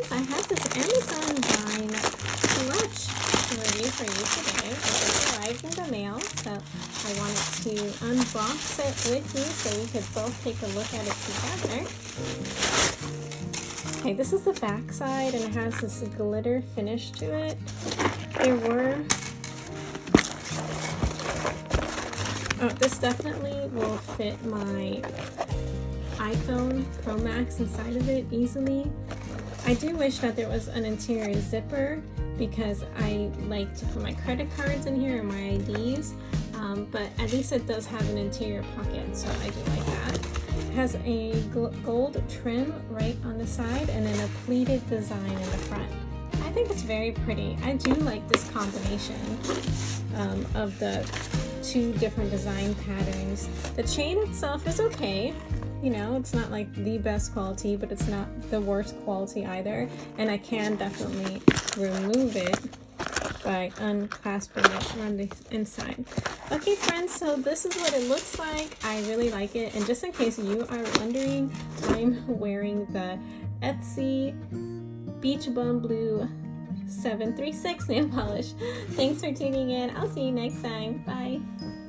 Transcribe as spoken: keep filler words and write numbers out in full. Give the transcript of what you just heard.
friends, I have this Amazon Vine clutch to review for you today. It just arrived in the mail, so I wanted to unbox it with you so we could both take a look at it together. Okay, this is the back side, and it has this glitter finish to it. There were... Oh, this definitely will fit my iPhone Pro Max inside of it easily. I do wish that there was an interior zipper because I like to put my credit cards in here and my I Ds, um, but at least it does have an interior pocket, so I do like that. It has a gold trim right on the side and then a pleated design in the front. I think it's very pretty. I do like this combination um, of the two different design patterns. The chain itself is okay. You know, it's not like the best quality, but it's not the worst quality either. And I can definitely remove it by unclasping it from the inside. Okay friends, so this is what it looks like. I really like it. And just in case you are wondering, I'm wearing the Etsy Beach Bum Blue seven three six nail polish. Thanks for tuning in. I'll see you next time. Bye.